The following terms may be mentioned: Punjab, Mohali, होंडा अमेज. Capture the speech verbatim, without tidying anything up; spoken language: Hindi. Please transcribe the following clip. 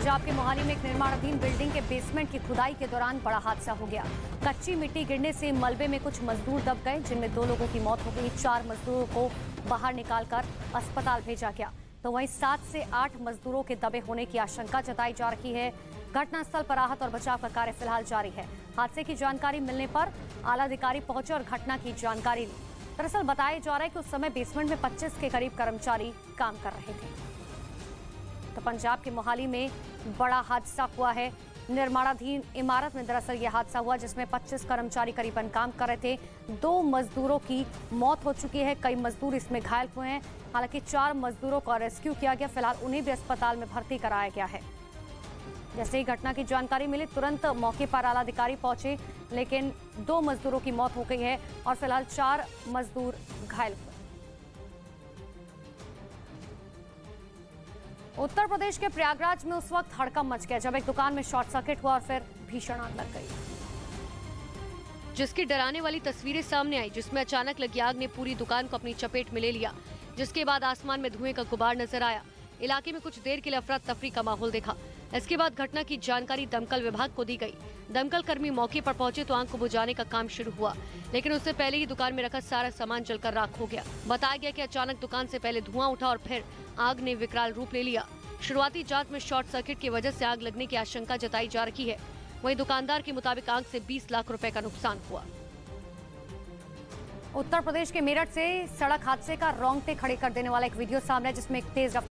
पंजाब के मोहाली में एक निर्माणाधीन बिल्डिंग के बेसमेंट की खुदाई के दौरान बड़ा हादसा हो गया। कच्ची मिट्टी गिरने से मलबे में कुछ मजदूर दब गए, जिनमें दो लोगों की मौत हो गई। चार मजदूरों को बाहर निकालकर अस्पताल भेजा गया, तो वहीं सात से आठ मजदूरों के दबे होने की आशंका जताई जा रही है। घटनास्थल पर राहत और बचाव का कार्य फिलहाल जारी है। हादसे की जानकारी मिलने पर आला अधिकारी पहुंचे और घटना की जानकारी ली। दरअसल बताया जा रहा है कि उस समय बेसमेंट में पच्चीस के करीब कर्मचारी काम कर रहे थे। तो पंजाब के मोहाली में बड़ा हादसा हुआ है। निर्माणाधीन इमारत में दरअसल यह हादसा हुआ, जिसमें पच्चीस कर्मचारी करीबन काम कर रहे थे। दो मजदूरों की मौत हो चुकी है, कई मजदूर इसमें घायल हुए हैं। हालांकि चार मजदूरों को रेस्क्यू किया गया, फिलहाल उन्हें भी अस्पताल में भर्ती कराया गया है। जैसे ही घटना की जानकारी मिली, तुरंत मौके पर आला अधिकारी पहुंचे, लेकिन दो मजदूरों की मौत हो गई है और फिलहाल चार मजदूर घायल हुए। उत्तर प्रदेश के प्रयागराज में उस वक्त हड़कंप मच गया जब एक दुकान में शॉर्ट सर्किट हुआ और फिर भीषण आग लग गई, जिसकी डराने वाली तस्वीरें सामने आई, जिसमें अचानक लगी आग ने पूरी दुकान को अपनी चपेट में ले लिया, जिसके बाद आसमान में धुएं का गुबार नजर आया। इलाके में कुछ देर के लिए अफरा तफरी का माहौल देखा। इसके बाद घटना की जानकारी दमकल विभाग को दी गई। दमकल कर्मी मौके पर पहुंचे तो आग को बुझाने का काम शुरू हुआ, लेकिन उससे पहले ही दुकान में रखा सारा सामान जलकर राख हो गया। बताया गया कि अचानक दुकान से पहले धुआं उठा और फिर आग ने विकराल रूप ले लिया। शुरुआती जांच में शॉर्ट सर्किट की वजह से आग लगने की आशंका जताई जा रही है। वहीं दुकानदार के मुताबिक आग से बीस लाख रुपए का नुकसान हुआ। उत्तर प्रदेश के मेरठ से सड़क हादसे का रोंगटे खड़े कर देने वाला एक वीडियो सामने, जिसमें एक तेज